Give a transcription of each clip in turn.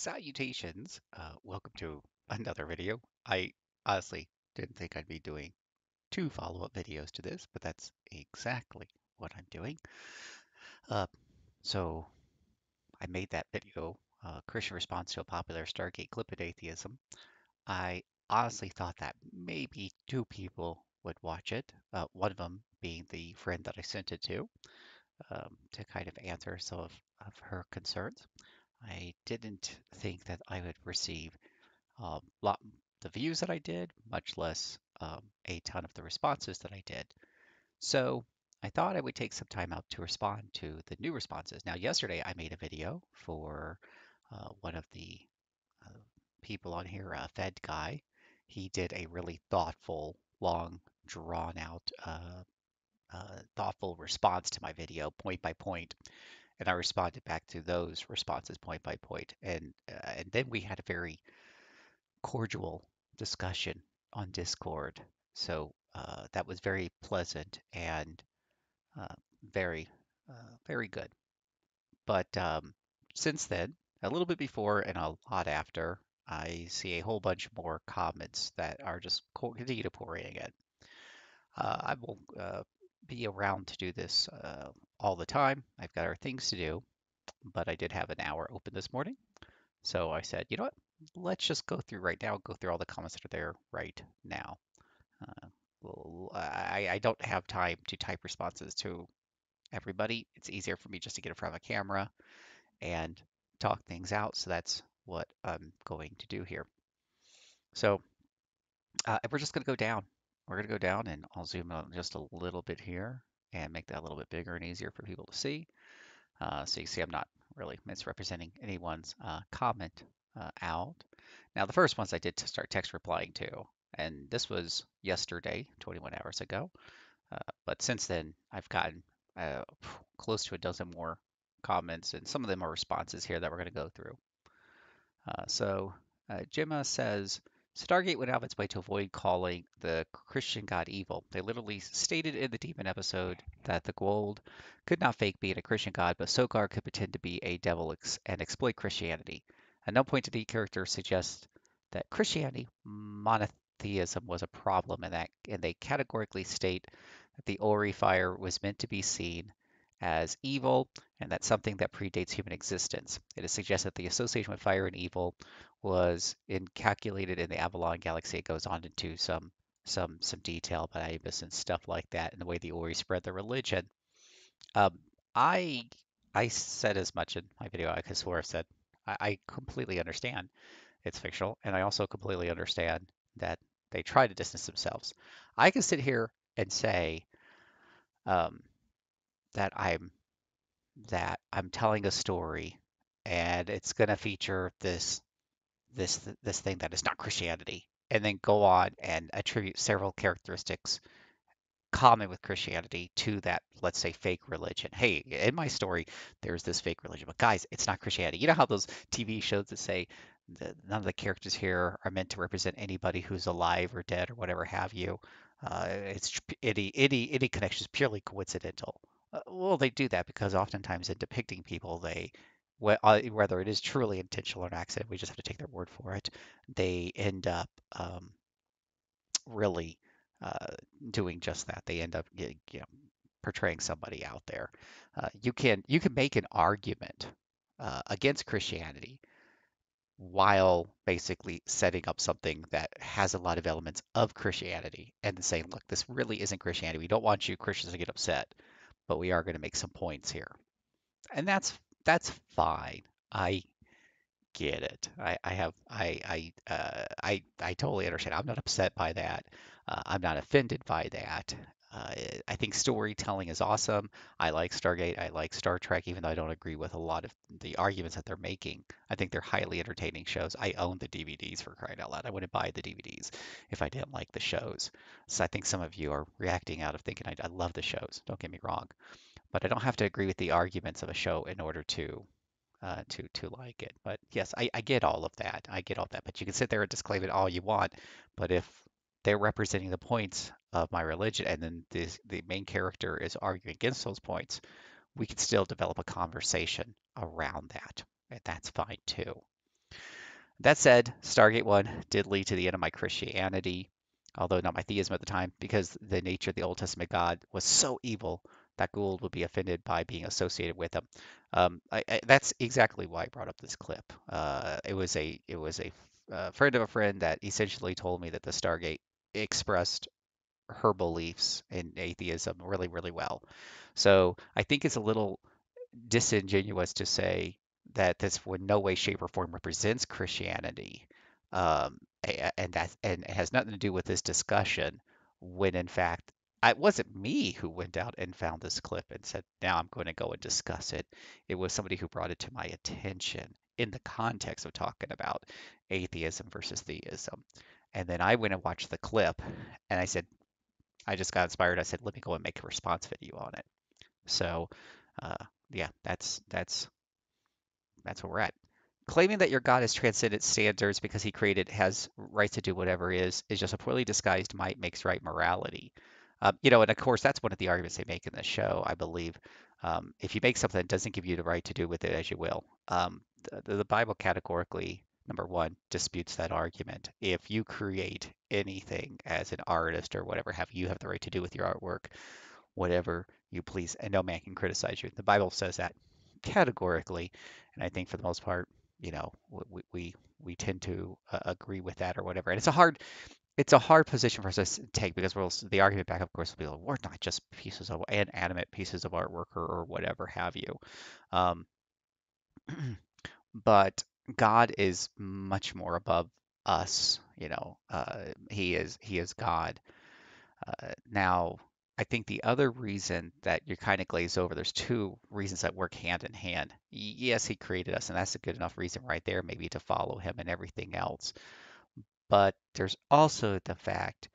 Salutations. Welcome to another video. I honestly didn't think I'd be doing two follow-up videos to this, but that's exactly what I'm doing. So I made that video, Christian Response to a Popular Stargate Clip at Atheism. I honestly thought that maybe two people would watch it, one of them being the friend that I sent it to kind of answer some of her concerns. I didn't think that I would receive the views that I did, much less a ton of the responses that I did. So I thought I would take some time out to respond to the new responses. Now, yesterday I made a video for one of the people on here, a Fed guy. He did a really thoughtful, long, drawn-out, thoughtful response to my video, point by point. And I responded back to those responses point by point. And then we had a very cordial discussion on Discord. So that was very pleasant and very good. But since then, a little bit before and a lot after, I see a whole bunch more comments that are just continue to pour in again. I will be around to do this all the time. I've got our things to do, but I did have an hour open this morning. So I said, you know what, let's just go through right now, go through all the comments that are there right now. I don't have time to type responses to everybody. It's easier for me just to get in front of a camera and talk things out. So that's what I'm going to do here. So we're just going to go down. We're going to go down and I'll zoom out just a little bit here and make that a little bit bigger and easier for people to see. So you see I'm not really misrepresenting anyone's comment out. Now, the first ones I did to start text replying to, and this was yesterday, 21 hours ago. But since then, I've gotten close to a dozen more comments, and some of them are responses here that we're going to go through. So Gemma says, Stargate went out of its way to avoid calling the Christian god evil. They literally stated in the Demon episode that the Goa'uld could not fake being a Christian god, but Sokhar could pretend to be a devil and exploit Christianity. At no point did the character suggest that Christianity monotheism was a problem, and they categorically state that the Ori fire was meant to be seen as evil, and that's something that predates human existence. It is suggested that the association with fire and evil was calculated in the Avalon Galaxy. It goes on into some detail about Ibis and stuff like that, and the way the Ori spread their religion. I said as much in my video. I could swear I said I completely understand it's fictional, and I also completely understand that they try to distance themselves. I can sit here and say, that I'm telling a story, and it's going to feature this thing that is not Christianity, and then go on and attribute several characteristics common with Christianity to that, let's say, fake religion. Hey, in my story, there's this fake religion, but guys, it's not Christianity. You know how those TV shows that say none of the characters here are meant to represent anybody who's alive or dead or whatever have you. It's any connection is purely coincidental. Well, they do that because oftentimes in depicting people, they, whether it is truly intentional or an accident, we just have to take their word for it, they end up really doing just that. They end up, you know, portraying somebody out there. You can make an argument against Christianity while basically setting up something that has a lot of elements of Christianity and saying, look, this really isn't Christianity. We don't want you Christians to get upset, but we are going to make some points here. And that's fine. I get it. I totally understand. I'm not upset by that. I'm not offended by that. I think storytelling is awesome. I like Stargate. I like Star Trek, even though I don't agree with a lot of the arguments that they're making. I think they're highly entertaining shows. I own the DVDs, for crying out loud. I wouldn't buy the DVDs if I didn't like the shows. So I think some of you are reacting out of thinking I love the shows. Don't get me wrong, but I don't have to agree with the arguments of a show in order to like it. But yes, I get all of that. I get all that. But you can sit there and disclaim it all you want. But if they're representing the points of my religion, and then the main character is arguing against those points, we can still develop a conversation around that, and that's fine too. That said, Stargate 1 did lead to the end of my Christianity, although not my theism at the time, because the nature of the Old Testament God was so evil that Goa'uld would be offended by being associated with him. That's exactly why I brought up this clip. It was a friend of a friend that essentially told me that the Stargate expressed her beliefs in atheism really, really well. So I think it's a little disingenuous to say that this in no way, shape, or form represents Christianity, and it has nothing to do with this discussion, when in fact it wasn't me who went out and found this clip and said, now I'm going to go and discuss it. It was somebody who brought it to my attention in the context of talking about atheism versus theism. And then I went and watched the clip, and I said, I just got inspired. I said, let me go and make a response video on it. So yeah, that's where we're at. Claiming that your God has transcended standards because he created, has rights to do whatever is just a poorly disguised might makes right morality. You know, and of course, that's one of the arguments they make in the show, I believe. If you make something that doesn't give you the right to do with it as you will, the Bible categorically, number one, disputes that argument. If you create anything as an artist or whatever, you have the right to do with your artwork whatever you please, and no man can criticize you. The Bible says that categorically, and I think for the most part, you know, we tend to agree with that or whatever. And it's a hard position for us to take, because the argument back, of course, will be, well, we're not just pieces of inanimate pieces of artwork or whatever have you. But God is much more above us, you know. He is God. Now, I think the other reason that you're kind of glazed over, there's two reasons that work hand in hand. Yes, he created us, and that's a good enough reason right there, maybe, to follow him and everything else. But there's also the fact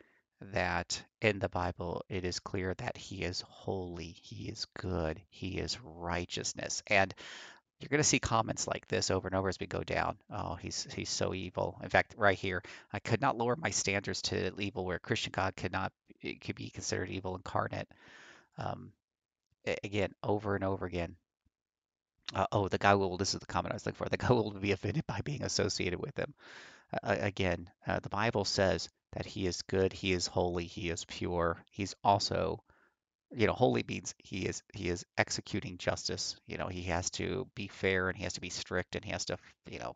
that in the Bible, it is clear that he is holy, he is good, he is righteousness. And you're going to see comments like this over and over as we go down. Oh, he's so evil. In fact, right here, I could not lower my standards to evil, where Christian God could be considered evil incarnate. Again, over and over again. The Goa'uld, this is the comment I was looking for. The Goa'uld would be offended by being associated with him. Again, the Bible says that he is good, he is holy, he is pure. He's also, you know, holy means he is executing justice. You know, he has to be fair, and he has to be strict, and he has to, you know,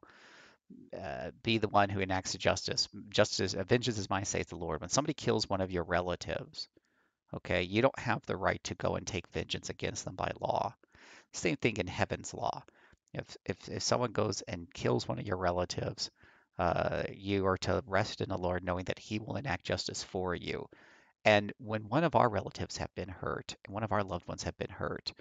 be the one who enacts justice. Justice, vengeance is mine, saith the Lord. When somebody kills one of your relatives, okay, you don't have the right to go and take vengeance against them by law. Same thing in heaven's law. If someone goes and kills one of your relatives, you are to rest in the Lord, knowing that he will enact justice for you. And when one of our relatives have been hurt, and one of our loved ones have been hurt,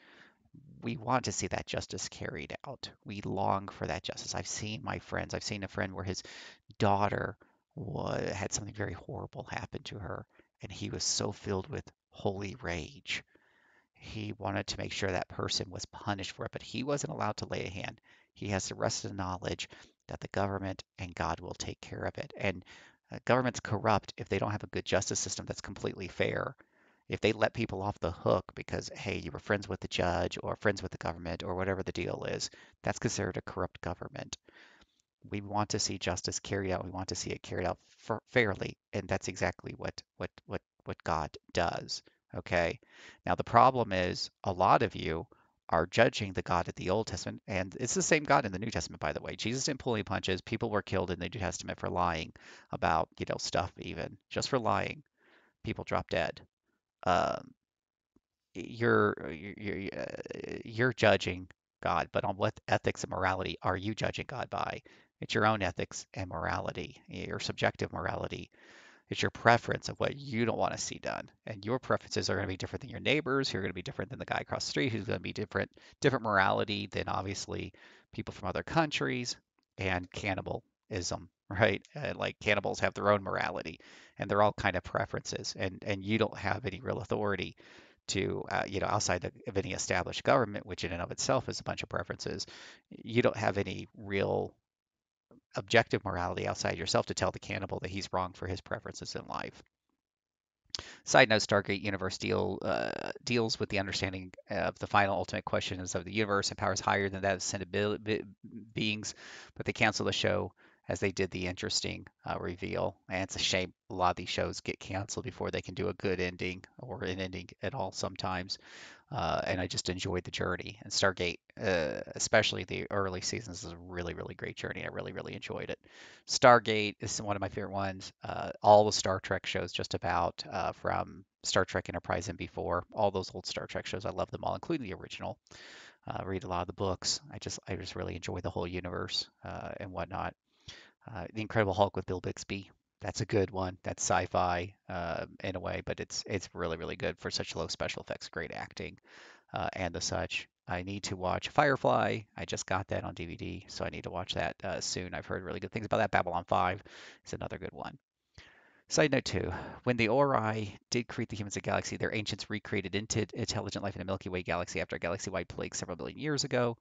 we want to see that justice carried out. We long for that justice. I've seen a friend where his daughter had something very horrible happen to her, and he was so filled with holy rage. He wanted to make sure that person was punished for it, but he wasn't allowed to lay a hand. He has the rest of the knowledge that the government and God will take care of it. And government's corrupt if they don't have a good justice system that's completely fair. If they let people off the hook because, hey, you were friends with the judge or friends with the government or whatever the deal is, that's considered a corrupt government. We want to see justice carried out. We want to see it carried out fairly, and that's exactly what God does. Okay. Now the problem is a lot of you are judging the God of the Old Testament, and it's the same God in the New Testament, by the way. Jesus didn't pull any punches. People were killed in the New Testament for lying about, you know, stuff, even just for lying. People dropped dead. You're judging God, but on what ethics and morality are you judging God by? It's your own ethics and morality, your subjective morality. It's your preference of what you don't want to see done. And your preferences are going to be different than your neighbors, who are going to be different than the guy across the street, who's going to be different morality than, obviously, people from other countries, and cannibalism, right? Like, cannibals have their own morality, and they're all kind of preferences. And you don't have any real authority to, you know, outside of any established government, which in and of itself is a bunch of preferences. You don't have any real objective morality outside yourself to tell the cannibal that he's wrong for his preferences in life. Side note, Stargate Universe deals with the understanding of the final ultimate questions of the universe and powers higher than that of sentient beings, but they cancel the show as they did the interesting reveal. And it's a shame a lot of these shows get canceled before they can do a good ending or an ending at all sometimes. And I just enjoyed the journey. And Stargate, especially the early seasons, is a really, really great journey. I really, really enjoyed it. Stargate is one of my favorite ones. All the Star Trek shows just about, from Star Trek Enterprise and before. All those old Star Trek shows, I love them all, including the original. Read a lot of the books. I just really enjoy the whole universe and whatnot. The Incredible Hulk with Bill Bixby. That's a good one. That's sci-fi in a way, but it's really, really good for such low special effects, great acting and the such. I need to watch Firefly. I just got that on DVD, so I need to watch that soon. I've heard really good things about that. Babylon 5 is another good one. Side note 2, when the Ori did create the humans of the galaxy, their ancients recreated intelligent life in the Milky Way galaxy after a galaxy-wide plague several billion years ago.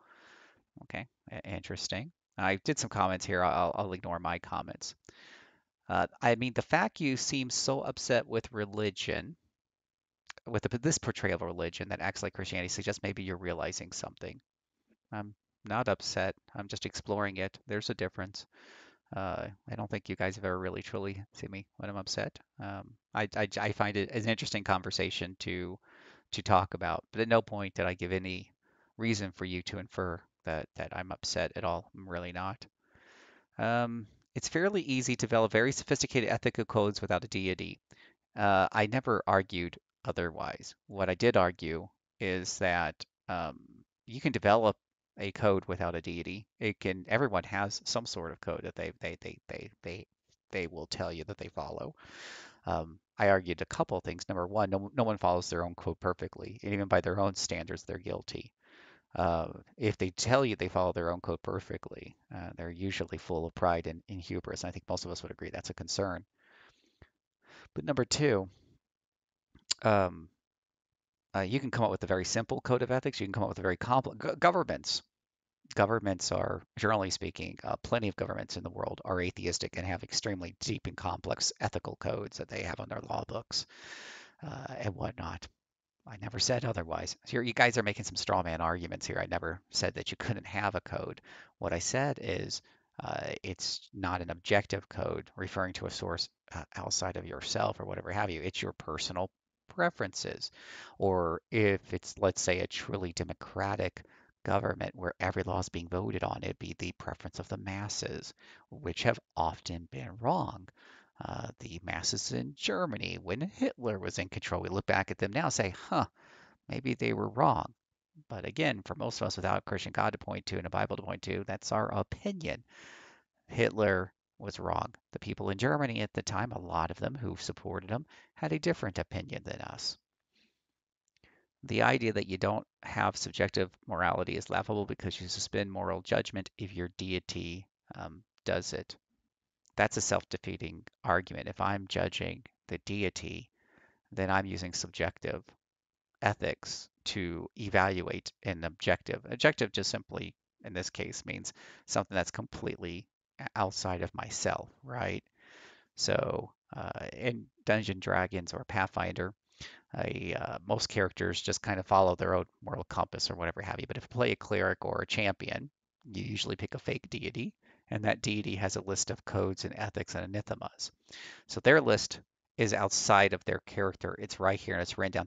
Okay, interesting. I did some comments here. I'll ignore my comments. I mean, the fact you seem so upset with religion, with this portrayal of religion that acts like Christianity, suggests maybe you're realizing something. I'm not upset. I'm just exploring it. There's a difference. I don't think you guys have ever really truly seen me when I'm upset. I find it as an interesting conversation to talk about, but at no point did I give any reason for you to infer that I'm upset at all. I'm really not. It's fairly easy to develop very sophisticated ethical codes without a deity. I never argued otherwise. What I did argue is that you can develop a code without a deity. Everyone has some sort of code that they will tell you that they follow. I argued a couple of things. Number one, no one follows their own code perfectly, and even by their own standards, they're guilty. If they tell you they follow their own code perfectly, they're usually full of pride and hubris. And I think most of us would agree that's a concern. But number two, you can come up with a very simple code of ethics. You can come up with a very complex governments. Governments are, generally speaking, plenty of governments in the world are atheistic and have extremely deep and complex ethical codes that they have on their law books and whatnot. I never said otherwise. So you guys are making some straw man arguments here. I never said that you couldn't have a code. What I said is it's not an objective code referring to a source outside of yourself or whatever have you. It's your personal preferences. Or if it's, let's say, a truly democratic government where every law is being voted on, it'd be the preference of the masses, which have often been wrong. The masses in Germany, when Hitler was in control, we look back at them now and say, maybe they were wrong. But again, for most of us, without a Christian God to point to and a Bible to point to, that's our opinion. Hitler was wrong. The people in Germany at the time, a lot of them who supported him, had a different opinion than us. The idea that you don't have subjective morality is laughable because you suspend moral judgment if your deity does it. That's a self-defeating argument. If I'm judging the deity, then I'm using subjective ethics to evaluate an objective. Objective just simply, in this case, means something that's completely outside of myself, right? So in Dungeon Dragons or Pathfinder, most characters just kind of follow their own moral compass or whatever have you. But if you play a cleric or a champion, you usually pick a fake deity. And that deity has a list of codes and ethics and anathemas. So their list is outside of their character. It's right here, and it's written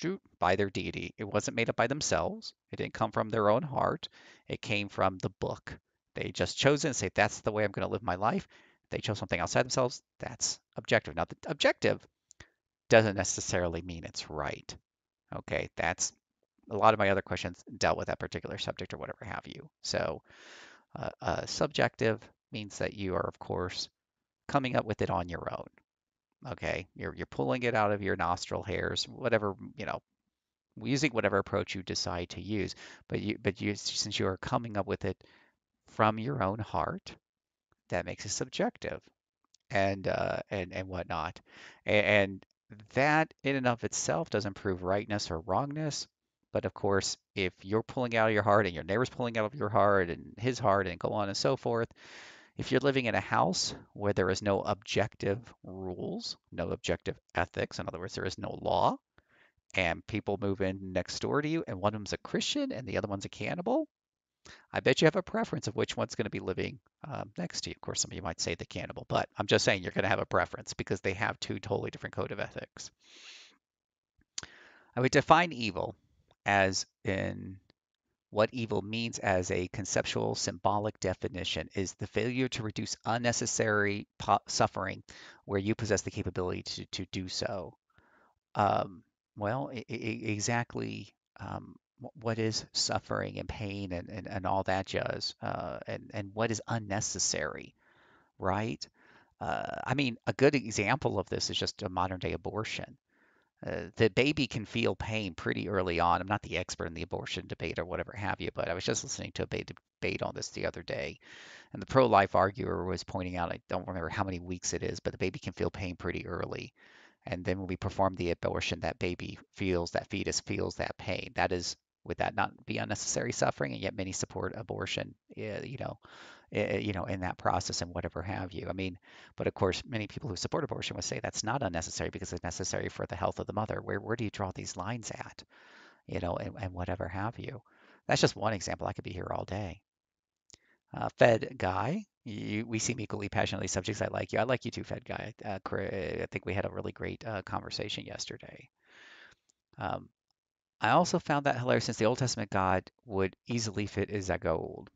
down by their deity. It wasn't made up by themselves. It didn't come from their own heart. It came from the book. They just chose it and say, that's the way I'm going to live my life. They chose something outside themselves. That's objective. Now, the objective doesn't necessarily mean it's right. Okay, that's a lot of my other questions dealt with that particular subject or whatever have you. So... subjective means that you are, of course, coming up with it on your own. Okay, you're pulling it out of your nostril hairs, whatever, you know, using whatever approach you decide to use. But since you are coming up with it from your own heart, that makes it subjective, and whatnot. And that in and of itself doesn't prove rightness or wrongness. But of course, if you're pulling out of your heart and your neighbor's pulling out of your heart and his heart and go on and so forth, If you're living in a house where there is no objective rules, no objective ethics, in other words, there is no law, and people move in next door to you, and one of them's a Christian and the other one's a cannibal, I bet you have a preference of which one's going to be living next to you. Of course, some of you might say the cannibal, but I'm just saying you're going to have a preference because they have two totally different code of ethics. I would define evil as in what evil means as a conceptual symbolic definition is the failure to reduce unnecessary suffering where you possess the capability to do so. Well, exactly, what is suffering and pain and all that jazz, and what is unnecessary, right? I mean, a good example of this is just a modern day abortion. The baby can feel pain pretty early on. I'm not the expert in the abortion debate or whatever have you, but I was just listening to a debate on this the other day, and the pro-life arguer was pointing out, I don't remember how many weeks it is, but the baby can feel pain pretty early. And then when we perform the abortion, that baby feels, that fetus feels that pain. That is, would that not be unnecessary suffering? And yet many support abortion, in that process and whatever have you. I mean, but of course, many people who support abortion would say that's not unnecessary because it's necessary for the health of the mother. Where do you draw these lines at, and whatever have you? That's just one example. I could be here all day. Fed guy, we seem equally passionately subjects. I like you. I like you too, Fed guy. I think we had a really great conversation yesterday. I also found that hilarious since the Old Testament God would easily fit as a Goa'uld.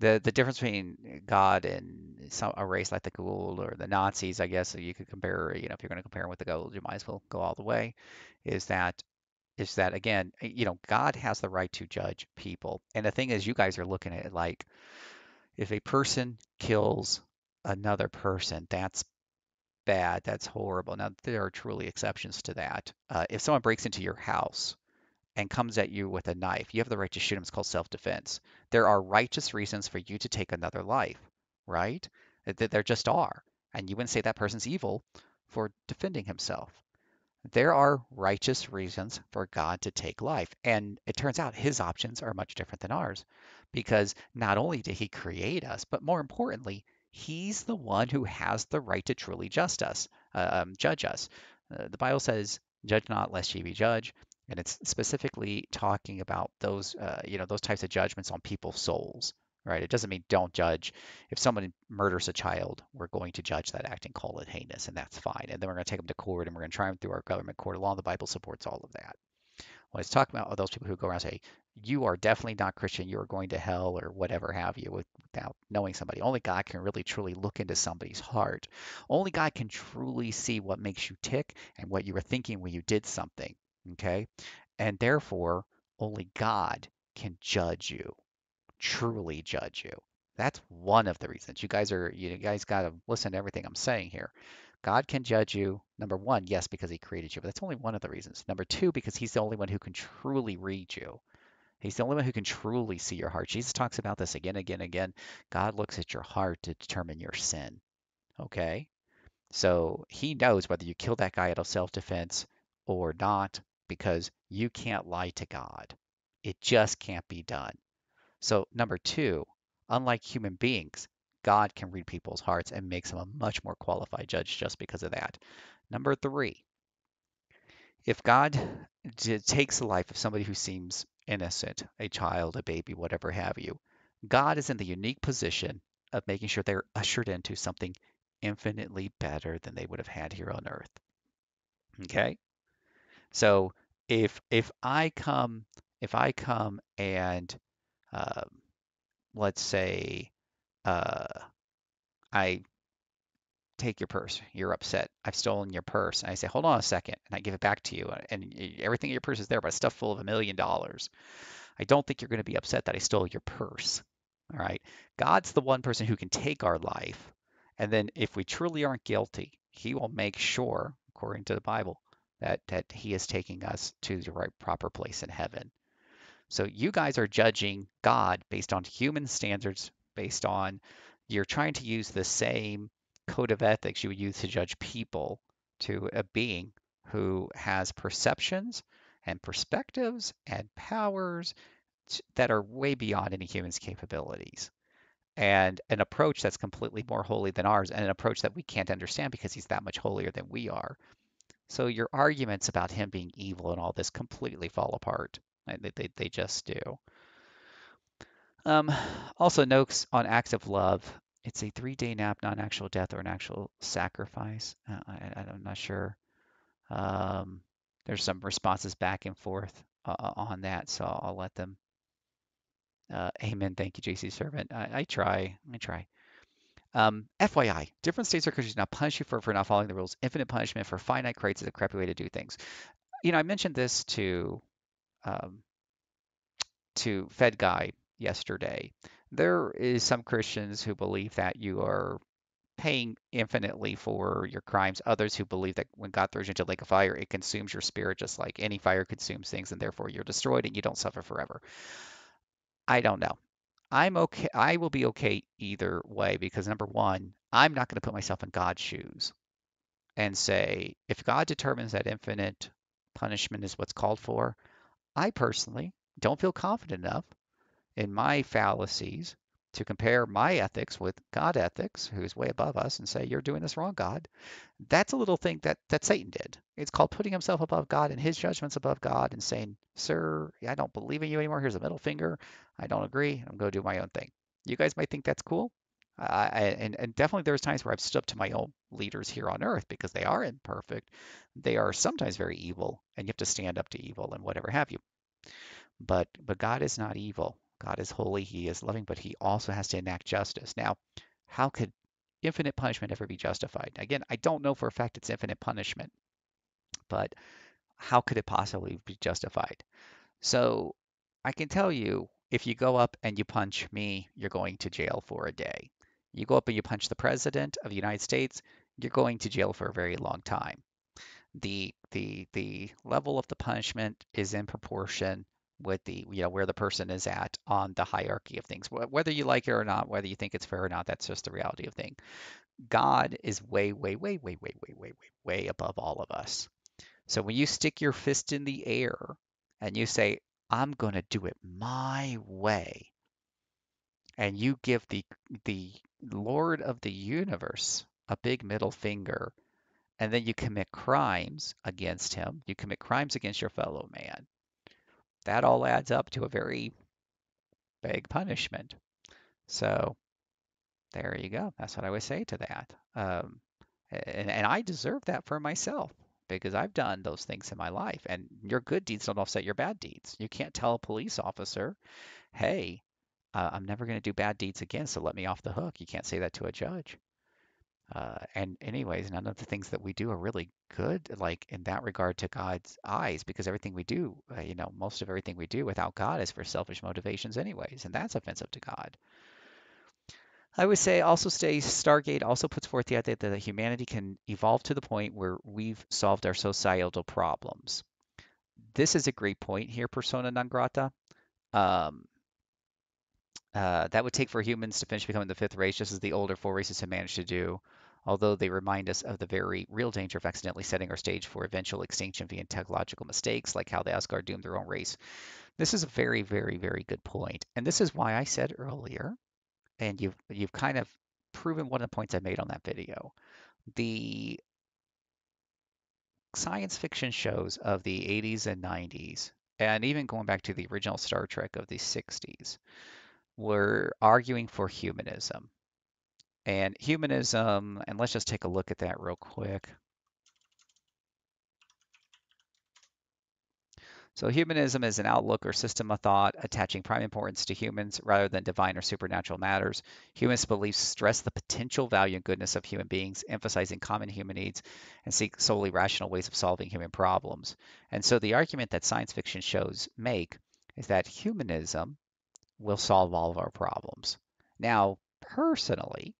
The difference between God and a race like the Goa'uld or the Nazis, I guess, so you could compare, if you're going to compare with the Goa'uld, you might as well go all the way, is that again, God has the right to judge people. And the thing is, you guys are looking at it like, if a person kills another person, that's bad, that's horrible. Now, there are truly exceptions to that. If someone breaks into your house and comes at you with a knife, you have the right to shoot him. It's called self-defense. There are righteous reasons for you to take another life, right? There just are. And you wouldn't say that person's evil for defending himself. There are righteous reasons for God to take life. And it turns out his options are much different than ours, because not only did he create us, but more importantly, he's the one who has the right to truly judge us. The Bible says, judge not lest ye be judged. And it's specifically talking about those types of judgments on people's souls, right? It doesn't mean don't judge. If someone murders a child, we're going to judge that act and call it heinous, and that's fine. And then we're going to take them to court, and we're going to try them through our government court law. The Bible supports all of that. When it's talking about those people who go around and say, you are definitely not Christian, you are going to hell or whatever have you, without knowing somebody, only God can really truly look into somebody's heart. Only God can truly see what makes you tick and what you were thinking when you did something, okay? And therefore, only God can judge you. Truly judge you. That's one of the reasons. You guys got to listen to everything I'm saying here. God can judge you, number one, yes, because he created you, but that's only one of the reasons. Number two, because he's the only one who can truly read you. He's the only one who can truly see your heart. Jesus talks about this again. God looks at your heart to determine your sin, okay? So he knows whether you kill that guy out of self-defense or not, because you can't lie to God. It just can't be done. So number two, unlike human beings, God can read people's hearts and makes them a much more qualified judge just because of that. Number three, if God takes the life of somebody who seems innocent, a child, a baby, whatever have you, God is in the unique position of making sure they're ushered into something infinitely better than they would have had here on earth. Okay? So if I come and let's say I take your purse, you're upset, I've stolen your purse, and I say, hold on a second, and I give it back to you, and everything in your purse is there, but it's stuffed full of $1 million. I don't think you're going to be upset that I stole your purse, all right? God's the one person who can take our life, and then if we truly aren't guilty, he will make sure, according to the Bible, that he is taking us to the right proper place in heaven. So you guys are judging God based on human standards, based on you're trying to use the same code of ethics you would use to judge people to a being who has perceptions and perspectives and powers that are way beyond any human's capabilities. and an approach that's completely more holy than ours, and an approach that we can't understand because he's that much holier than we are. So your arguments about him being evil and all this completely fall apart. They just do. Also, notes on acts of love. It's a 3-day nap, not an actual death or an actual sacrifice. I'm not sure. There's some responses back and forth on that, so I'll let them. Amen. Thank you, JCServant. I try. FYI, different states or countries do not punish you for not following the rules. Infinite punishment for finite crates is a crappy way to do things. You know, I mentioned this to Fed Guy yesterday. There is some Christians who believe that you are paying infinitely for your crimes. Others who believe that when God throws you into a lake of fire, it consumes your spirit just like any fire consumes things, and therefore you're destroyed and you don't suffer forever. I don't know. I'm okay. I will be okay either way, because number one, I'm not going to put myself in God's shoes and say, if God determines that infinite punishment is what's called for, I personally don't feel confident enough in my fallacies to compare my ethics with God ethics, who's way above us, and say, you're doing this wrong, God. That's a little thing that Satan did. It's called putting himself above God and his judgments above God and saying, sir, I don't believe in you anymore. Here's a middle finger. I don't agree. I'm going to do my own thing. You guys might think that's cool. And definitely there's times where I've stood up to my own leaders here on earth because they are imperfect. They are sometimes very evil, and you have to stand up to evil and whatever have you. But God is not evil. God is holy, he is loving, but he also has to enact justice. Now, how could infinite punishment ever be justified? Again, I don't know for a fact it's infinite punishment, but how could it possibly be justified? So I can tell you, if you go up and you punch me, you're going to jail for a day. You go up and you punch the president of the United States, you're going to jail for a very long time. The level of the punishment is in proportion with the, you know, where the person is at on the hierarchy of things. Whether you like it or not, whether you think it's fair or not, that's just the reality of things. God is way, way, way, way, way, way, way, way, way above all of us. So when you stick your fist in the air and you say, I'm going to do it my way, and you give the Lord of the universe a big middle finger, and then you commit crimes against him, you commit crimes against your fellow man, that all adds up to a very big punishment. So there you go. That's what I would say to that. And I deserve that for myself because I've done those things in my life. And your good deeds don't offset your bad deeds. You can't tell a police officer, hey, I'm never going to do bad deeds again, so let me off the hook. You can't say that to a judge. And anyways, none of the things that we do are really good, like in that regard to God's eyes, because everything we do, you know, most of everything we do without God is for selfish motivations anyways, and that's offensive to God. I would say also Stargate also puts forth the idea that humanity can evolve to the point where we've solved our societal problems. This is a great point here, persona non grata. That would take for humans to finish becoming the fifth race, just as the older four races have managed to do, although they remind us of the very real danger of accidentally setting our stage for eventual extinction via technological mistakes, like how the Asgard doomed their own race. This is a very, very, very good point. And this is why I said earlier, and you've kind of proven one of the points I made on that video, the science fiction shows of the 80s and 90s, and even going back to the original Star Trek of the 60s, were arguing for humanism. And humanism, and let's just take a look at that real quick. So humanism is an outlook or system of thought attaching prime importance to humans rather than divine or supernatural matters. Humanist beliefs stress the potential value and goodness of human beings, emphasizing common human needs, and seek solely rational ways of solving human problems. And so the argument that science fiction shows make is that humanism will solve all of our problems. Now, personally,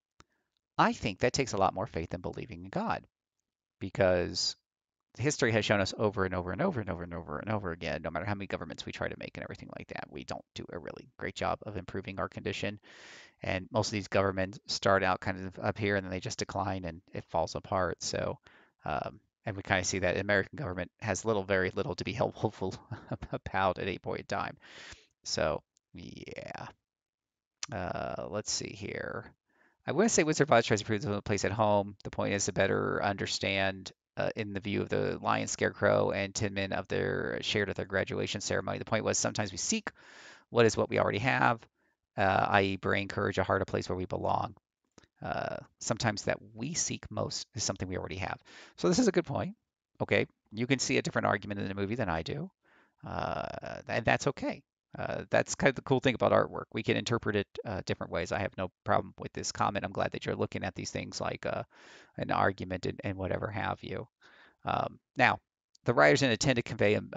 I think that takes a lot more faith than believing in God, because history has shown us over and over and over and over and over and over again, no matter how many governments we try to make and everything like that, we don't do a really great job of improving our condition. And most of these governments start out kind of up here and then they just decline and it falls apart. So, and we kind of see that the American government has very little to be hopeful about at any point in time. So, yeah, Let's see here. I want to say Wizard of Oz tries to prove the place at home. The point is to better understand in the view of the lion, scarecrow, and tin men of their shared at their graduation ceremony. The point was sometimes we seek what is what we already have, i.e. brain, courage, a heart, a place where we belong. Sometimes that we seek most is something we already have. So this is a good point. Okay, you can see a different argument in the movie than I do, and that's okay. That's kind of the cool thing about artwork. We can interpret it different ways. I have no problem with this comment. I'm glad that you're looking at these things like an argument and whatever have you. Now, the writers didn't intend to convey an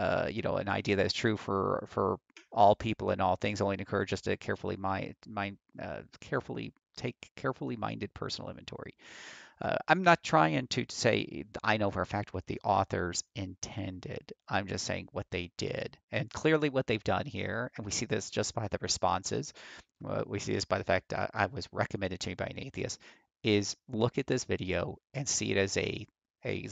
idea that is true for all people and all things, only to encourage us to carefully minded personal inventory. I'm not trying to say I know for a fact what the authors intended. I'm just saying what they did. And clearly what they've done here, and we see this just by the responses, we see this by the fact I was recommended to me by an atheist, is look at this video and see it as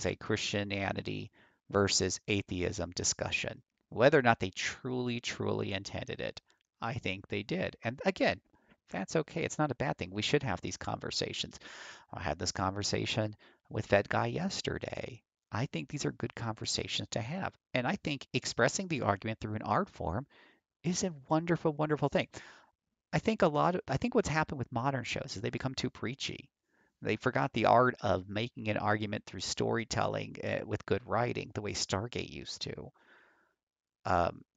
a Christianity versus atheism discussion. Whether or not they truly intended it, I think they did. And again, that's okay. It's not a bad thing. We should have these conversations. I had this conversation with that guy yesterday. I think these are good conversations to have. And I think expressing the argument through an art form is a wonderful, wonderful thing. I think what's happened with modern shows is they become too preachy. They forgot the art of making an argument through storytelling with good writing, the way Stargate used to.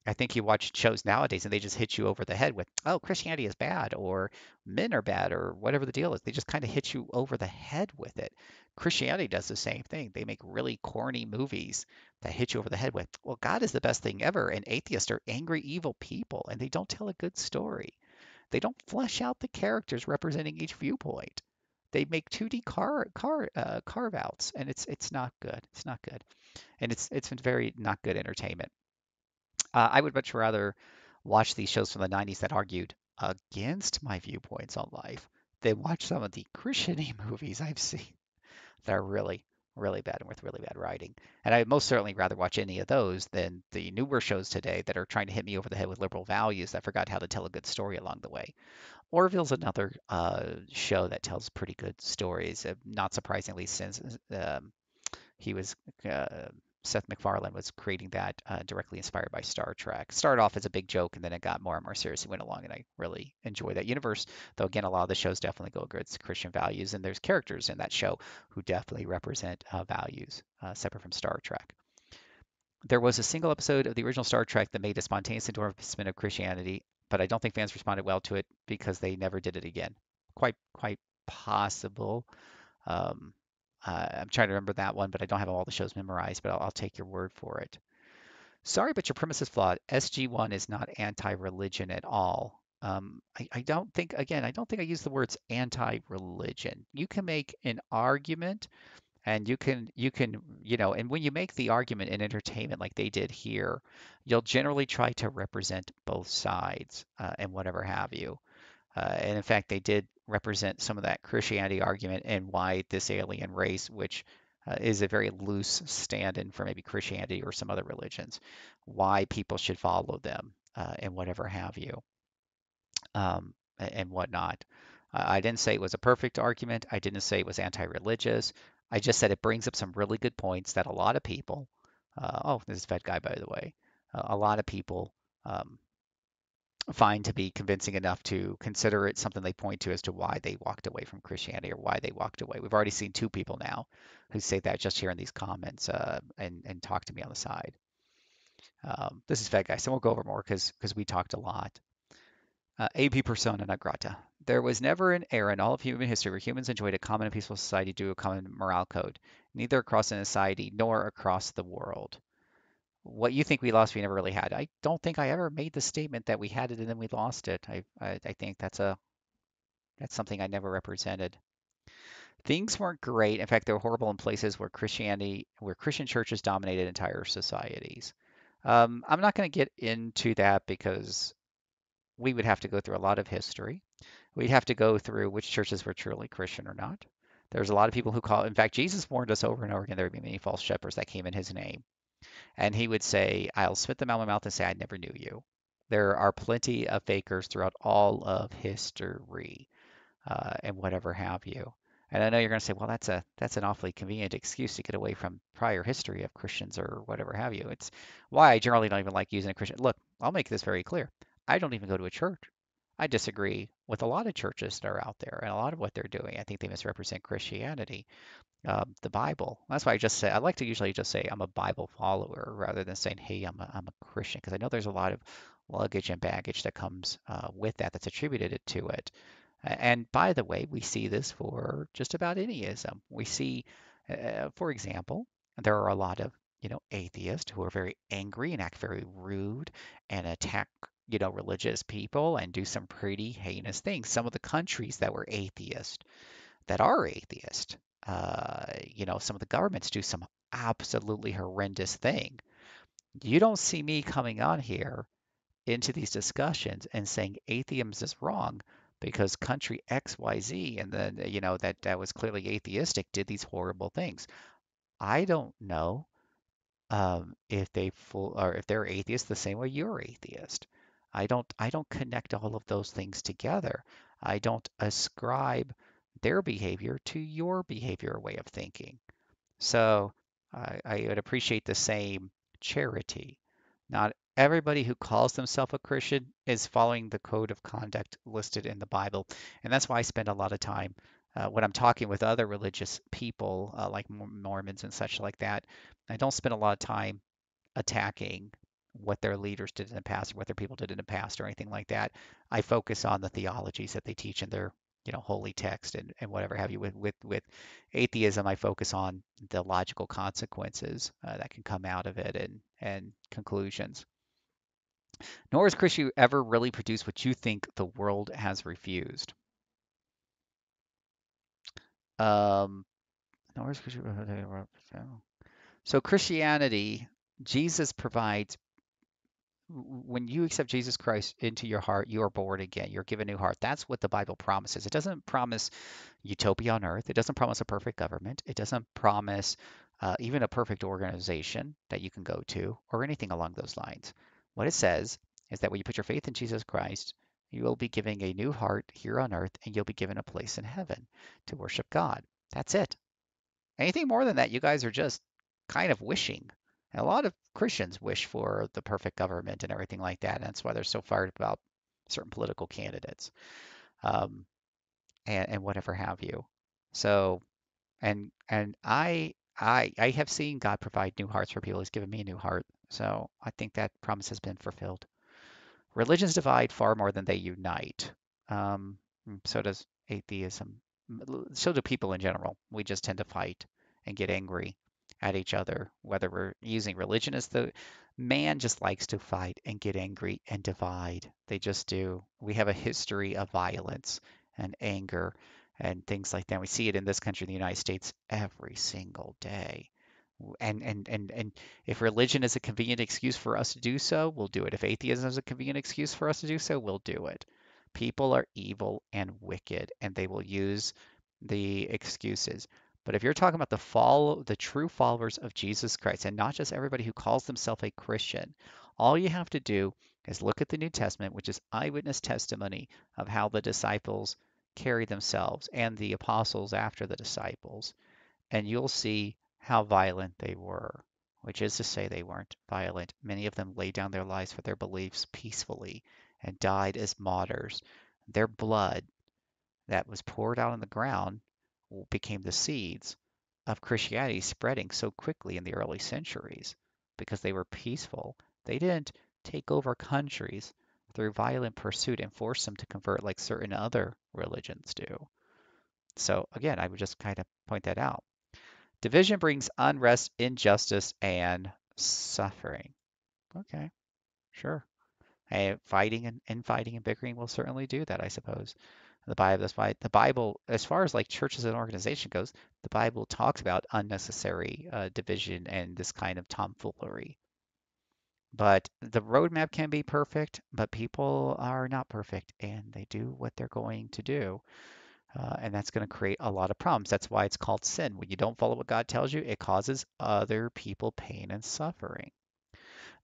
I think you watch shows nowadays and they just hit you over the head with, oh, Christianity is bad, or men are bad, or whatever the deal is. They just kind of hit you over the head with it. Christianity does the same thing. They make really corny movies that hit you over the head with, well, God is the best thing ever, and atheists are angry, evil people, and they don't tell a good story. They don't flesh out the characters representing each viewpoint. They make 2D carve-outs, and it's not good. It's not good. And it's very not good entertainment. I would much rather watch these shows from the 90s that argued against my viewpoints on life than watch some of the Christian-y movies I've seen that are really, really bad and with really bad writing. And I'd most certainly rather watch any of those than the newer shows today that are trying to hit me over the head with liberal values that forgot how to tell a good story along the way. Orville's another show that tells pretty good stories, not surprisingly, since he was... Seth MacFarlane was creating that directly inspired by Star Trek. Started off as a big joke, and then it got more and more serious. It went along, and I really enjoy that universe. Though, again, a lot of the shows definitely go against Christian values, and there's characters in that show who definitely represent values separate from Star Trek. There was a single episode of the original Star Trek that made a spontaneous endorsement of Christianity, but I don't think fans responded well to it because they never did it again. Quite possible. I'm trying to remember that one, but I don't have all the shows memorized, but I'll take your word for it. Sorry, but your premise is flawed. SG1 is not anti-religion at all. I don't think I use the words anti-religion. You can make an argument, and you can, and when you make the argument in entertainment like they did here, you'll generally try to represent both sides and whatever have you. And in fact, they did represent some of that Christianity argument and why this alien race, which is a very loose stand-in for maybe Christianity or some other religions, why people should follow them and whatever have you and whatnot. I didn't say it was a perfect argument. I didn't say it was anti-religious. I just said it brings up some really good points that a lot of people, oh, this is Fed Guy, by the way, a lot of people find to be convincing enough to consider it something they point to as to why they walked away from Christianity or why they walked away. We've already seen two people now who say that just here in these comments and talk to me on the side. This is Fed Guy, so we'll go over more because we talked a lot. AP persona non grata. There was never an era in all of human history where humans enjoyed a common and peaceful society due to a common morale code, neither across an society nor across the world. What you think we lost, we never really had. I don't think I ever made the statement that we had it and then we lost it. I think that's something I never represented. Things weren't great. In fact, they were horrible in places where Christian churches dominated entire societies. I'm not going to get into that because we would have to go through a lot of history. We'd have to go through which churches were truly Christian or not. There's a lot of people who call. In fact, Jesus warned us over and over again there would be many false shepherds that came in his name. And he would say, I'll spit them out of my mouth and say, I never knew you. There are plenty of fakers throughout all of history and whatever have you. And I know you're going to say, well, that's an awfully convenient excuse to get away from prior history of Christians or whatever have you. It's why I generally don't even like using a Christian. Look, I'll make this very clear. I don't even go to a church. I disagree with a lot of churches that are out there and a lot of what they're doing. I think they misrepresent Christianity, the Bible. That's why I just say, I like to usually just say I'm a Bible follower rather than saying, hey, I'm a Christian, because I know there's a lot of luggage and baggage that comes with that that's attributed to it. And by the way, we see this for just about any ism. We see, for example, there are a lot of, atheists who are very angry and act very rude and attack, religious people and do some pretty heinous things. Some of the countries that were atheist, that are atheist, some of the governments do some absolutely horrendous thing. You don't see me coming on here into these discussions and saying atheism is wrong because country XYZ and then, that was clearly atheistic did these horrible things. I don't know if they're atheists the same way you're atheist. I don't connect all of those things together. I don't ascribe their behavior to your behavior or way of thinking. So I would appreciate the same charity. Not everybody who calls themselves a Christian is following the code of conduct listed in the Bible. And that's why I spend a lot of time when I'm talking with other religious people like Mormons and such like that. I don't spend a lot of time attacking what their leaders did in the past, or what their people did in the past, or anything like that. I focus on the theologies that they teach in their, holy text and whatever have you. With atheism, I focus on the logical consequences that can come out of it and conclusions. Nor is Christianity ever really produced what you think the world has refused. So Christianity, Jesus provides. When you accept Jesus Christ into your heart, you are born again. You're given a new heart. That's what the Bible promises. It doesn't promise utopia on earth. It doesn't promise a perfect government. It doesn't promise even a perfect organization that you can go to or anything along those lines. What it says is that when you put your faith in Jesus Christ, you will be given a new heart here on earth, and you'll be given a place in heaven to worship God. That's it. Anything more than that, you guys are just kind of wishing. A lot of Christians wish for the perfect government and everything like that. And that's why they're so fired about certain political candidates and whatever have you. So, and I have seen God provide new hearts for people. He's given me a new heart. So I think that promise has been fulfilled. Religions divide far more than they unite. So does atheism. So do people in general. We just tend to fight and get angry at each other, whether we're using religion as the man just likes to fight and get angry and divide. They just do. We have a history of violence and anger and things like that. We see it in this country, the United States, every single day. And if religion is a convenient excuse for us to do so, we'll do it. If atheism is a convenient excuse for us to do so, we'll do it. People are evil and wicked, and they will use the excuses. But if you're talking about the true followers of Jesus Christ, and not just everybody who calls themselves a Christian, all you have to do is look at the New Testament, which is eyewitness testimony of how the disciples carry themselves and the apostles after the disciples, and you'll see how violent they were, which is to say they weren't violent. Many of them laid down their lives for their beliefs peacefully and died as martyrs. Their blood that was poured out on the ground became the seeds of Christianity spreading so quickly in the early centuries because they were peaceful. They didn't take over countries through violent pursuit and force them to convert like certain other religions do. So again, I would just kind of point that out. Division brings unrest, injustice, and suffering. Okay, sure. Fighting and infighting and bickering will certainly do that, I suppose. The Bible, as far as like churches and organization goes, the Bible talks about unnecessary division and this kind of tomfoolery. But the roadmap can be perfect, but people are not perfect, and they do what they're going to do. And that's going to create a lot of problems. That's why it's called sin. When you don't follow what God tells you, it causes other people pain and suffering.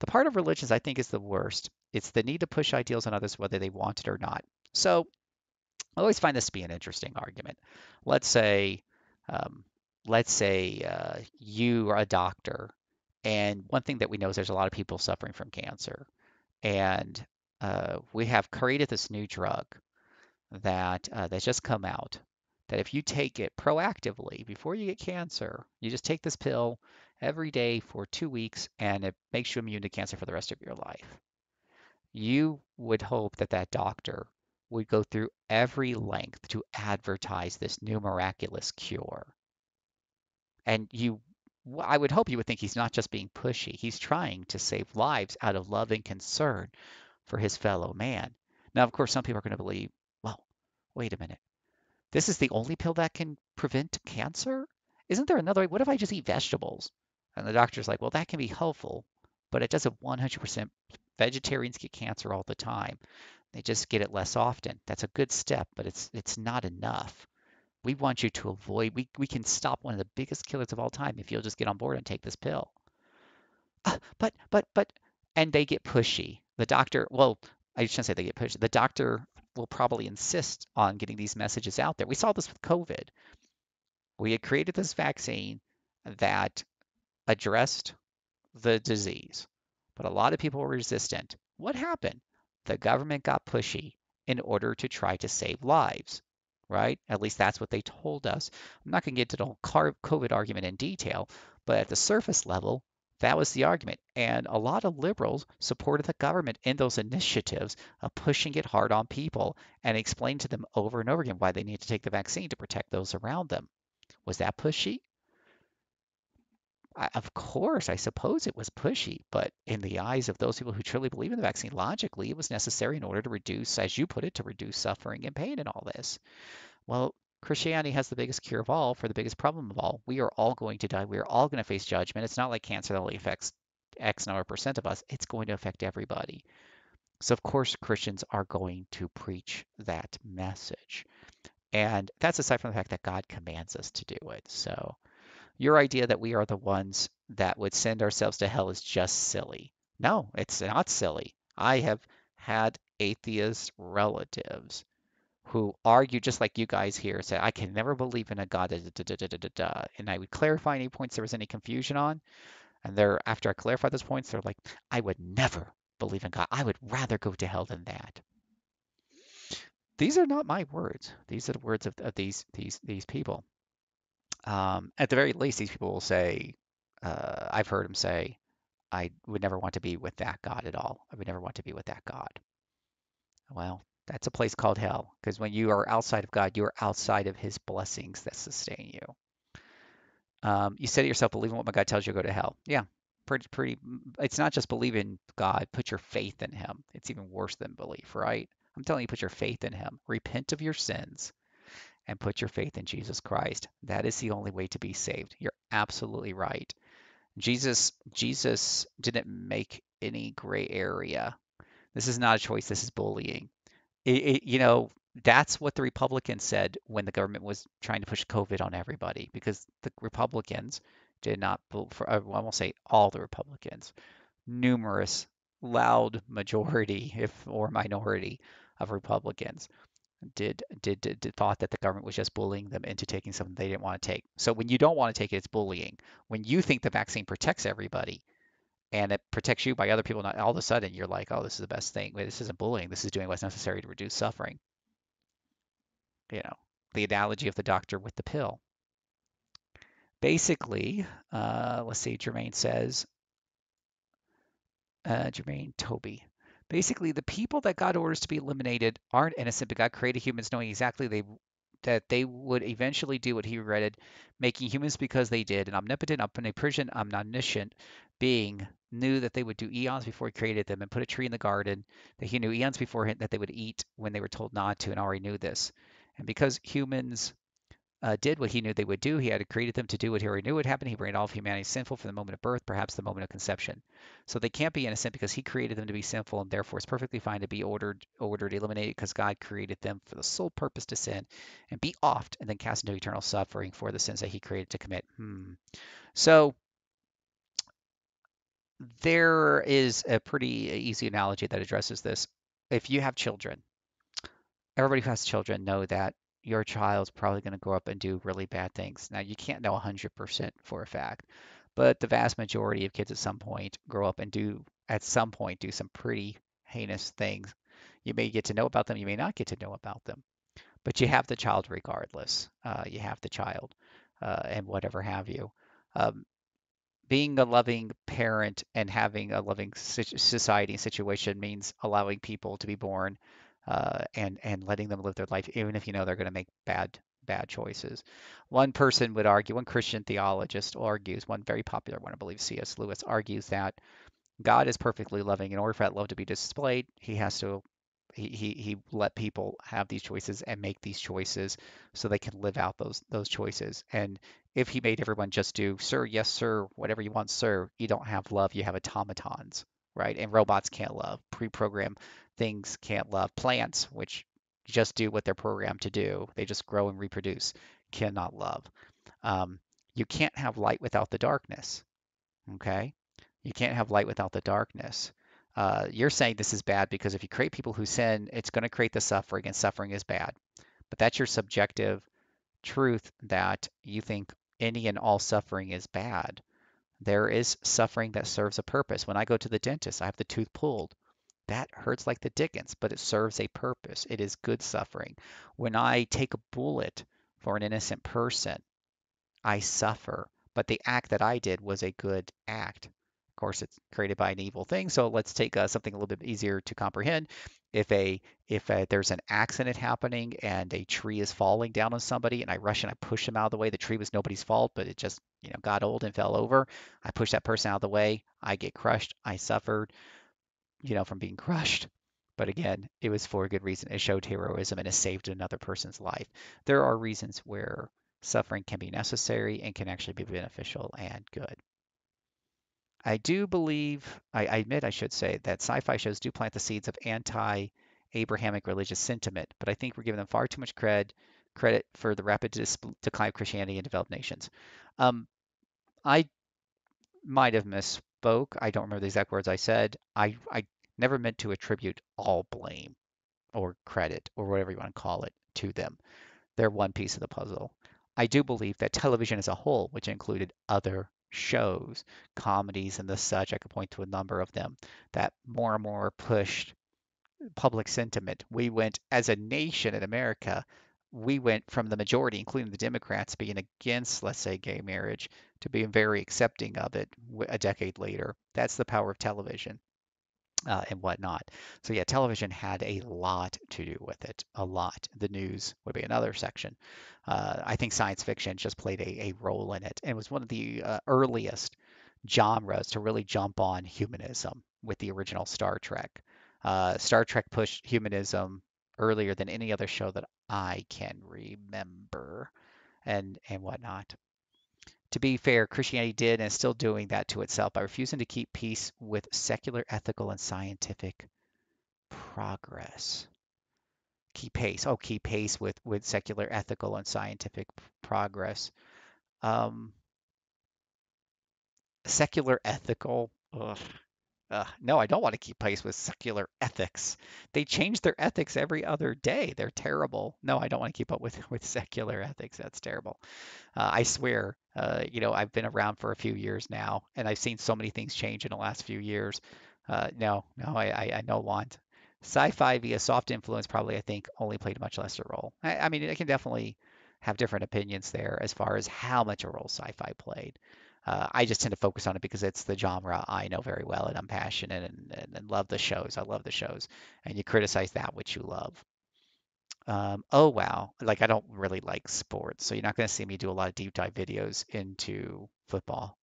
The part of religions I think is the worst. It's the need to push ideals on others whether they want it or not. So I always find this to be an interesting argument. Let's say you are a doctor, and one thing that we know is there's a lot of people suffering from cancer, and we have created this new drug that that's just come out, that if you take it proactively before you get cancer, you just take this pill every day for 2 weeks, and it makes you immune to cancer for the rest of your life. You would hope that that doctor would go through every length to advertise this new miraculous cure. And I would hope you would think he's not just being pushy. He's trying to save lives out of love and concern for his fellow man. Now, of course, some people are going to believe, well, wait a minute. This is the only pill that can prevent cancer? Isn't there another way? What if I just eat vegetables? And the doctor's like, well, that can be helpful, but it doesn't 100%. Vegetarians get cancer all the time. They just get it less often. That's a good step, but it's not enough. We want you to avoid, we can stop one of the biggest killers of all time if you'll just get on board and take this pill. And they get pushy. The doctor, well, I shouldn't say they get pushy. The doctor will probably insist on getting these messages out there. We saw this with COVID. We had created this vaccine that addressed the disease, but a lot of people were resistant. What happened? The government got pushy in order to try to save lives, right? At least that's what they told us. I'm not going to get to the whole COVID argument in detail, but at the surface level, that was the argument. And a lot of liberals supported the government in those initiatives of pushing it hard on people and explained to them over and over again why they need to take the vaccine to protect those around them. Was that pushy? Of course, I suppose it was pushy, but in the eyes of those people who truly believe in the vaccine, logically, it was necessary in order to reduce, as you put it, to reduce suffering and pain and all this. Well, Christianity has the biggest cure of all for the biggest problem of all. We are all going to die. We are all going to face judgment. It's not like cancer that only affects X number percent of us. It's going to affect everybody. So, of course, Christians are going to preach that message. And that's aside from the fact that God commands us to do it. So your idea that we are the ones that would send ourselves to hell is just silly. No, it's not silly. I have had atheist relatives who argue just like you guys here, say, I can never believe in a God, and I would clarify any points there was any confusion on. And after I clarify those points, they're like, I would never believe in God. I would rather go to hell than that. These are not my words. These are the words of these people. At the very least, these people will say, I've heard them say, I would never want to be with that God at all. I would never want to be with that God. Well, that's a place called hell, because when you are outside of God, you are outside of his blessings that sustain you. You said to yourself, believe in what my God tells you, go to hell. Yeah, pretty. It's not just believe in God, put your faith in him. It's even worse than belief, right? I'm telling you, put your faith in him. Repent of your sins and put your faith in Jesus Christ. That is the only way to be saved. You're absolutely right. Jesus didn't make any gray area. This is not a choice. This is bullying. That's what the Republicans said when the government was trying to push COVID on everybody, because the Republicans did not, I won't say all the Republicans, numerous, loud majority, or minority of Republicans thought that the government was just bullying them into taking something they didn't want to take. So when you don't want to take it, it's bullying. When you think the vaccine protects everybody, and it protects you by other people, not all of a sudden you're like, oh, this is the best thing. Wait, this isn't bullying. This is doing what's necessary to reduce suffering. The analogy of the doctor with the pill. Basically, let's see, Jermaine says, Jermaine Toby. Basically, the people that God orders to be eliminated aren't innocent, but God created humans knowing exactly that they would eventually do what he regretted, making humans because they did. An omnipotent, omnipresent, omniscient being knew that they would do eons before he created them and put a tree in the garden that he knew eons beforehand that they would eat when they were told not to, and Ori knew this. And because humans did what he knew they would do, he had created them to do what he already knew would happen. He made all of humanity sinful from the moment of birth, perhaps the moment of conception. So they can't be innocent because he created them to be sinful, and therefore it's perfectly fine to be ordered, eliminated, because God created them for the sole purpose to sin and be offed and then cast into eternal suffering for the sins that he created to commit. So There is a pretty easy analogy that addresses this. If you have children, everybody who has children know that your child's probably going to grow up and do really bad things. Now, you can't know 100% for a fact, but the vast majority of kids at some point grow up and do some pretty heinous things. You may get to know about them, you may not get to know about them, but you have the child regardless. You have the child and whatever have you. Being a loving parent and having a loving society situation means allowing people to be born and letting them live their life, even if you know they're going to make bad choices. One person would argue, one Christian theologist argues, one very popular one, I believe C.S. Lewis, argues that God is perfectly loving. In order for that love to be displayed, he let people have these choices and make these choices so they can live out those choices. And if he made everyone just do, sir, yes, sir, whatever you want, sir, you don't have love, you have automatons, right? And robots can't love, pre-programmed things can't love, plants, which just do what they're programmed to do, they just grow and reproduce, cannot love. You can't have light without the darkness, okay? You can't have light without the darkness. You're saying this is bad because if you create people who sin, it's going to create the suffering, and suffering is bad. But that's your subjective truth that you think any and all suffering is bad. There is suffering that serves a purpose. When I go to the dentist, I have the tooth pulled. That hurts like the dickens, but it serves a purpose. It is good suffering. When I take a bullet for an innocent person, I suffer. But the act that I did was a good act. Of course, it's created by an evil thing, so let's take something a little bit easier to comprehend. If there's an accident happening and a tree is falling down on somebody and I rush and I push them out of the way, the tree was nobody's fault, but it just got old and fell over. I push that person out of the way. I get crushed. I suffered, from being crushed. But again, it was for a good reason. It showed heroism and it saved another person's life. There are reasons where suffering can be necessary and can actually be beneficial and good. I do believe, I admit I should say, that sci-fi shows do plant the seeds of anti-Abrahamic religious sentiment, but I think we're giving them far too much credit for the rapid decline of Christianity in developed nations. I might have misspoke. I don't remember the exact words I said. I never meant to attribute all blame or credit or whatever you want to call it to them. They're one piece of the puzzle. I do believe that television as a whole, which included other shows, comedies and the such, I could point to a number of them, that more and more pushed public sentiment. We went, as a nation in America, we went from the majority, including the Democrats, being against, let's say, gay marriage, to being very accepting of it a decade later. That's the power of television and whatnot. So yeah, television had a lot to do with it, a lot. The news would be another section. I think science fiction just played a role in it, and was one of the earliest genres to really jump on humanism with the original Star Trek. Star Trek pushed humanism earlier than any other show that I can remember and whatnot. To be fair, Christianity did and is still doing that to itself by refusing to keep peace with secular, ethical, and scientific progress. Keep pace. Oh, keep pace with secular, ethical, and scientific progress. Secular, ethical. Ugh. No, I don't want to keep pace with secular ethics. They change their ethics every other day. They're terrible. No, I don't want to keep up with secular ethics. That's terrible. I swear, I've been around for a few years now, and I've seen so many things change in the last few years. No, I don't want. Sci-fi via soft influence probably, I think, only played a much lesser role. I mean, I can definitely have different opinions there as far as how much a role sci-fi played. I just tend to focus on it because it's the genre I know very well, and I'm passionate and love the shows. I love the shows. And you criticize that which you love. Oh, wow. Like, I don't really like sports, so you're not going to see me do a lot of deep dive videos into football.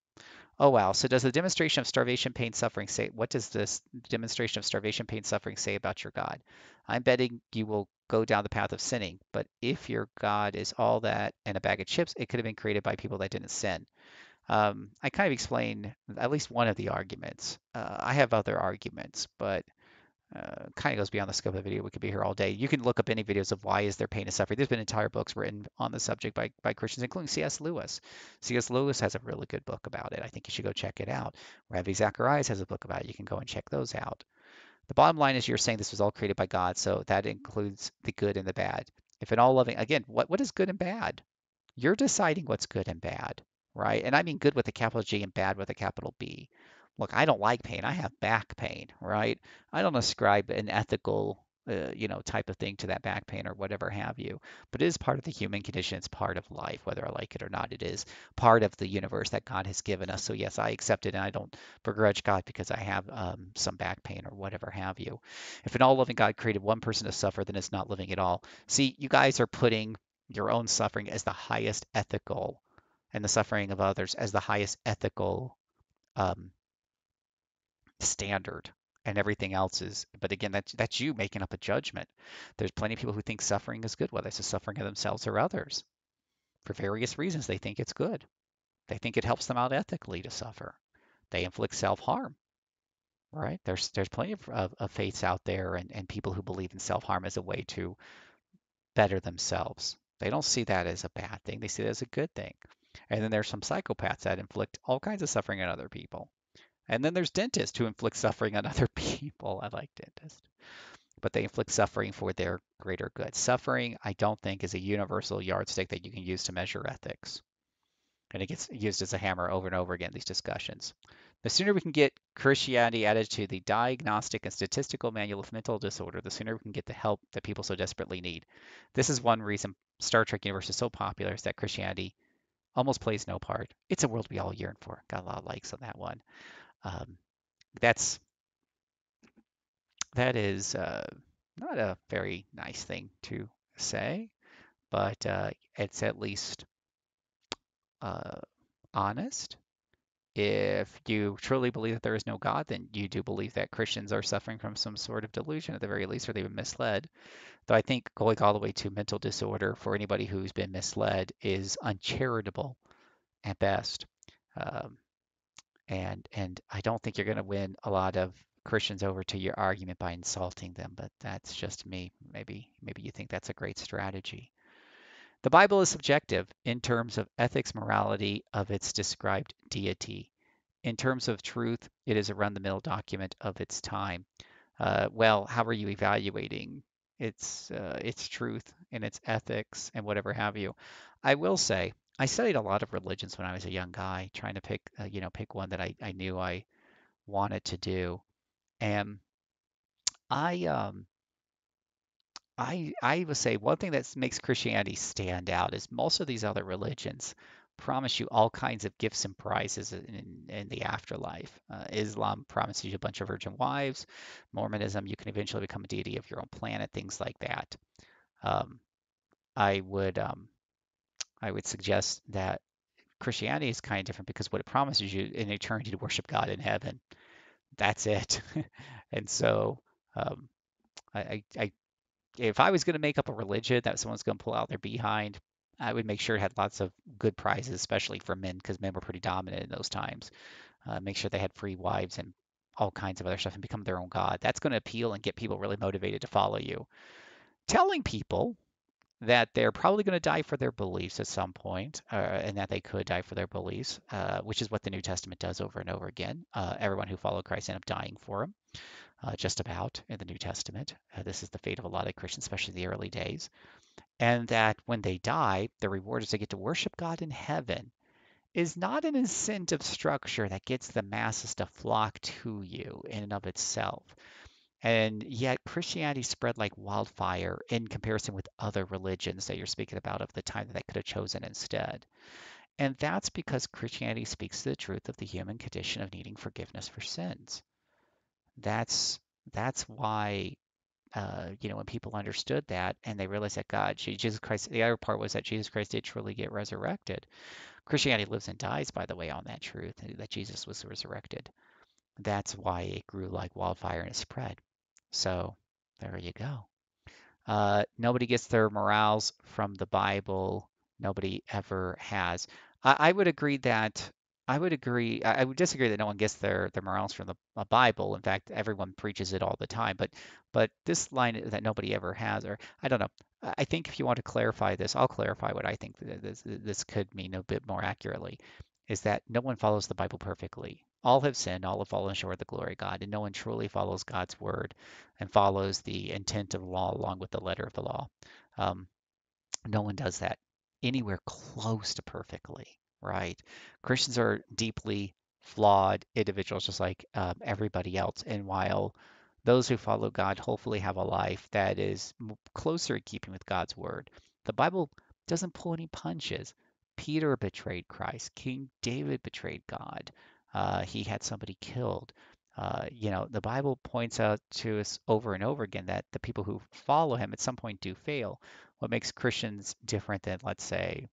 Oh, wow. So does the demonstration of starvation, pain, suffering say, what does this demonstration of starvation, pain, suffering say about your God? I'm betting you will go down the path of sinning, but if your God is all that and a bag of chips, it could have been created by people that didn't sin. I kind of explain at least one of the arguments. I have other arguments, but Kind of goes beyond the scope of the video. We could be here all day. You can look up any videos of why is there pain and suffering. There's been entire books written on the subject by Christians, including C.S. Lewis. C.S. Lewis has a really good book about it. I think you should go check it out. Ravi Zacharias has a book about it. You can go and check those out. The bottom line is you're saying this was all created by God, so that includes the good and the bad. If an all-loving, again, what is good and bad? You're deciding what's good and bad, right? And I mean good with a capital G and bad with a capital B. Look, I don't like pain. I have back pain, right? I don't ascribe an ethical, type of thing to that back pain or whatever have you. But it is part of the human condition. It's part of life, whether I like it or not. It is part of the universe that God has given us. So yes, I accept it, and I don't begrudge God because I have some back pain or whatever have you. If an all-loving God created one person to suffer, then it's not living at all. See, you guys are putting your own suffering as the highest ethical, and the suffering of others as the highest ethical standard, and everything else is, but again, that's you making up a judgment. There's plenty of people who think suffering is good, whether it's the suffering of themselves or others. For various reasons, they think it's good. They think it helps them out ethically to suffer. They inflict self-harm, right? There's plenty of faiths out there and people who believe in self-harm as a way to better themselves. They don't see that as a bad thing. They see that as a good thing. And then there's some psychopaths that inflict all kinds of suffering on other people. And then there's dentists who inflict suffering on other people. I like dentists. But they inflict suffering for their greater good. Suffering, I don't think, is a universal yardstick that you can use to measure ethics. And it gets used as a hammer over and over again in these discussions. The sooner we can get Christianity added to the Diagnostic and Statistical Manual of Mental Disorder, the sooner we can get the help that people so desperately need. This is one reason Star Trek Universe is so popular, is that Christianity almost plays no part. It's a world we all yearn for. Got a lot of likes on that one. That is not a very nice thing to say, but it's at least honest. If you truly believe that there is no God, then you do believe that Christians are suffering from some sort of delusion at the very least, or they've been misled. Though I think going all the way to mental disorder for anybody who's been misled is uncharitable at best. And I don't think you're going to win a lot of Christians over to your argument by insulting them, but that's just me. Maybe you think that's a great strategy. The Bible is subjective in terms of ethics, morality of its described deity. In terms of truth, it is a run-of-the-mill document of its time. Well, how are you evaluating its truth and its ethics and whatever have you? I will say, I studied a lot of religions when I was a young guy, trying to pick one that I knew I wanted to do, and I would say one thing that makes Christianity stand out is most of these other religions promise you all kinds of gifts and prizes in the afterlife. Islam promises you a bunch of virgin wives. Mormonism, you can eventually become a deity of your own planet, things like that. I would suggest that Christianity is kind of different because what it promises you in eternity to worship God in heaven, that's it. And so if I was going to make up a religion that someone's going to pull out their behind, I would make sure it had lots of good prizes, especially for men, because men were pretty dominant in those times. Make sure they had free wives and all kinds of other stuff and become their own God. That's going to appeal and get people really motivated to follow you. Telling people that they're probably going to die for their beliefs at some point, and that they could die for their beliefs, which is what the New Testament does over and over again. Everyone who followed Christ ended up dying for him, just about in the New Testament. This is the fate of a lot of Christians, especially the early days. And that when they die, the reward is they get to worship God in heaven is not an incentive structure that gets the masses to flock to you in and of itself. And yet Christianity spread like wildfire in comparison with other religions that you're speaking about of the time that they could have chosen instead. And that's because Christianity speaks to the truth of the human condition of needing forgiveness for sins. That's why, when people understood that and they realized that Jesus Christ, the other part was that Jesus Christ did truly get resurrected. Christianity lives and dies, by the way, on that truth, that Jesus was resurrected. That's why it grew like wildfire and it spread. So there you go. Nobody gets their morals from the Bible. Nobody ever has. I would agree that I would disagree that no one gets their morals from the Bible. In fact, everyone preaches it all the time. But this line that nobody ever has, or I don't know. I think if you want to clarify this, I'll clarify what I think this could mean a bit more accurately, is that no one follows the Bible perfectly. All have sinned, all have fallen short of the glory of God, and no one truly follows God's word and follows the intent of the law along with the letter of the law. No one does that anywhere close to perfectly, right? Christians are deeply flawed individuals, just like everybody else. And while those who follow God hopefully have a life that is closer in keeping with God's word, the Bible doesn't pull any punches. Peter betrayed Christ. King David betrayed God. He had somebody killed. The Bible points out to us over and over again that the people who follow him at some point do fail. What makes Christians different than, let's say,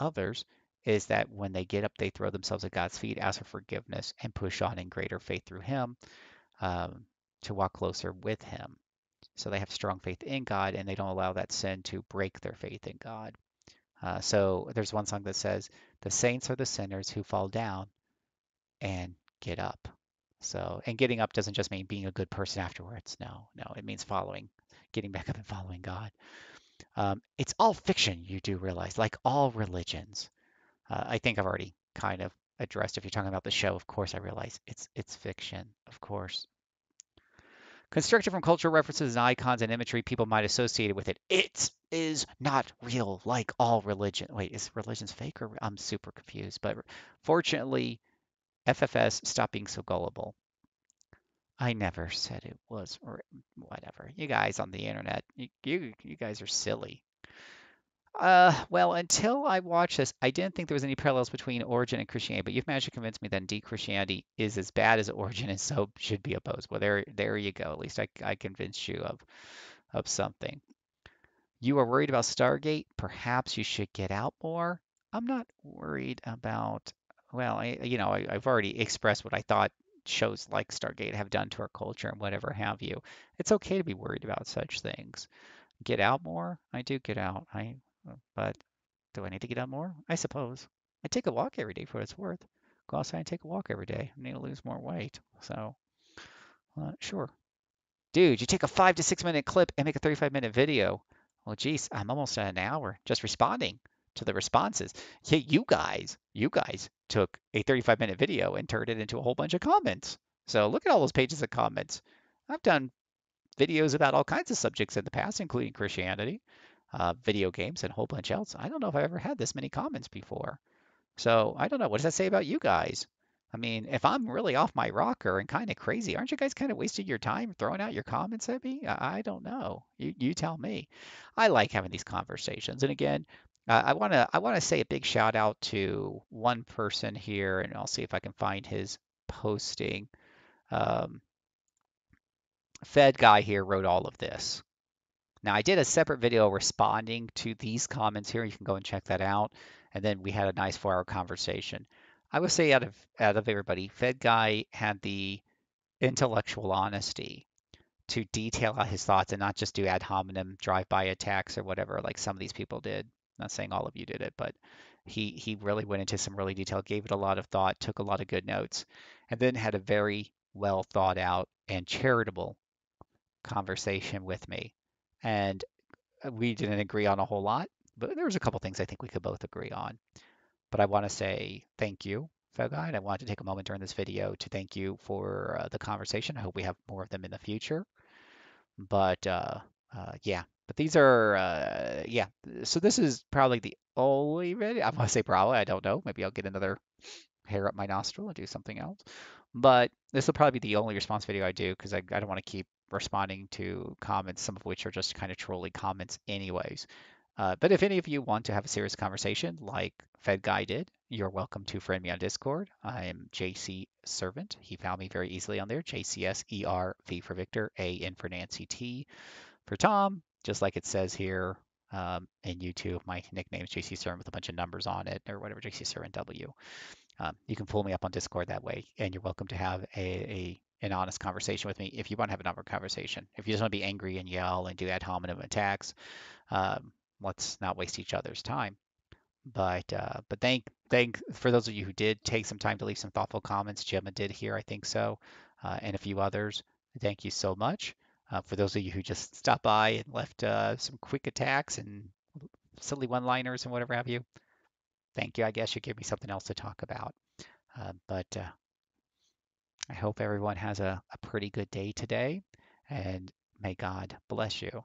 others is that when they get up, they throw themselves at God's feet, ask for forgiveness, and push on in greater faith through him to walk closer with him. So they have strong faith in God, and they don't allow that sin to break their faith in God. So there's one song that says, the saints are the sinners who fall down and get up. So, and getting up doesn't just mean being a good person afterwards. No, it means getting back up and following God. It's all fiction, you do realize, like all religions. I think I've already kind of addressed, if you're talking about the show, of course, I realize it's fiction, of course. Constructed from cultural references and icons and imagery people might associate with it. It is not real, like all religion. Wait, is religion's fake, or I'm super confused? But fortunately, FFS, stop being so gullible. I never said it was, or whatever. You guys on the internet, you guys are silly. Well, until I watched this, I didn't think there was any parallels between Origin and Christianity, but you've managed to convince me that indeed Christianity is as bad as Origin and so should be opposed. Well, there you go. At least I convinced you of something. You are worried about Stargate. Perhaps you should get out more. I'm not worried about, well, I've already expressed what I thought shows like Stargate have done to our culture and whatever have you. It's okay to be worried about such things. Get out more? I do get out. But do I need to get out more? I suppose. I take a walk every day for what it's worth. Go outside and take a walk every day. I need to lose more weight. So, sure. Dude, you take a 5 to 6 minute clip and make a 35-minute video. Well, geez, I'm almost at an hour just responding to the responses. Yeah, you guys took a 35-minute video and turned it into a whole bunch of comments. So look at all those pages of comments. I've done videos about all kinds of subjects in the past, including Christianity, video games, and a whole bunch else. I don't know if I've ever had this many comments before. So I don't know. What does that say about you guys? I mean, if I'm really off my rocker and kind of crazy, aren't you guys kind of wasting your time throwing out your comments at me? I don't know. You tell me. I like having these conversations. And again, I want to say a big shout out to one person here, and I'll see if I can find his posting. Fed guy here wrote all of this. Now, I did a separate video responding to these comments here. You can go and check that out. And then we had a nice 4-hour conversation. I would say out of everybody, Fed guy had the intellectual honesty to detail out his thoughts and not just do ad hominem drive-by attacks or whatever like some of these people did. I'm not saying all of you did it, but he really went into some really detail, gave it a lot of thought, took a lot of good notes, and then had a very well thought out and charitable conversation with me. And we didn't agree on a whole lot, but there was a couple things I think we could both agree on. But I want to say thank you, Fogai, and I wanted to take a moment during this video to thank you for the conversation. I hope we have more of them in the future. But yeah, but these are, yeah. So this is probably the only video. I want to say probably, I don't know. Maybe I'll get another hair up my nostril and do something else. But this will probably be the only response video I do because I don't want to keep responding to comments, some of which are just kind of trolly comments anyways. But if any of you want to have a serious conversation like Fed Guy did, you're welcome to friend me on Discord. I am JCServant. He found me very easily on there. JCSER, V for Victor, A, N for Nancy, T for Tom, just like it says here in YouTube. My nickname is JCServant with a bunch of numbers on it or whatever, JCServant W. You can pull me up on Discord that way, and you're welcome to have an honest conversation with me if you want to have an honest conversation. If you just want to be angry and yell and do ad hominem attacks, let's not waste each other's time. But thank for those of you who did take some time to leave some thoughtful comments. Gemma did here, I think so, and a few others. Thank you so much. For those of you who just stopped by and left some quick attacks and silly one-liners and whatever have you, thank you. I guess you give me something else to talk about. But I hope everyone has a pretty good day today, and may God bless you.